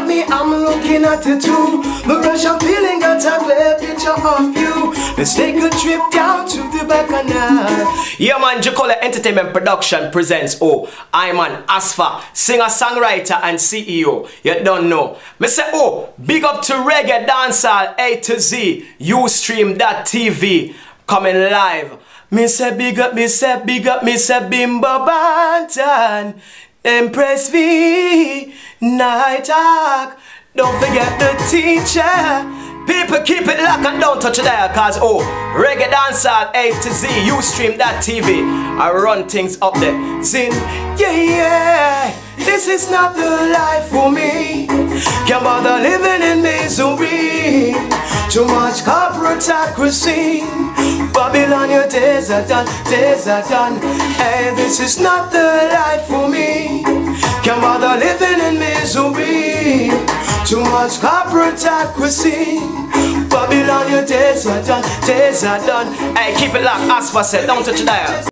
at me, I'm looking at it too. The rush of feeling got a clear picture of you. Let's take a trip down to the Bacchanal. Yeah man, Jecoliah Entertainment Production presents I'm an Asfa, singer, songwriter and CEO. You don't know me say big up to reggae, dancehall, A to Z, Ustream.TV coming live. Me say big up, me say big up, me say Bimbo Banton, Impress me, night talk. Don't forget the teacher. People keep it locked and don't touch the dial, cause reggae dancehall A to Z, Ustream.TV. I run things up there. Zin, yeah, yeah. This is not the life for me. Can't bother living in misery. Too much corporatocracy. Babylon, your days are done, days are done. Hey, this is not the life for me. Can't bother living in misery. Too much corporatocracy. Babylon, your days are done, days are done. Hey, keep it locked, Asfa said, don't touch the dial.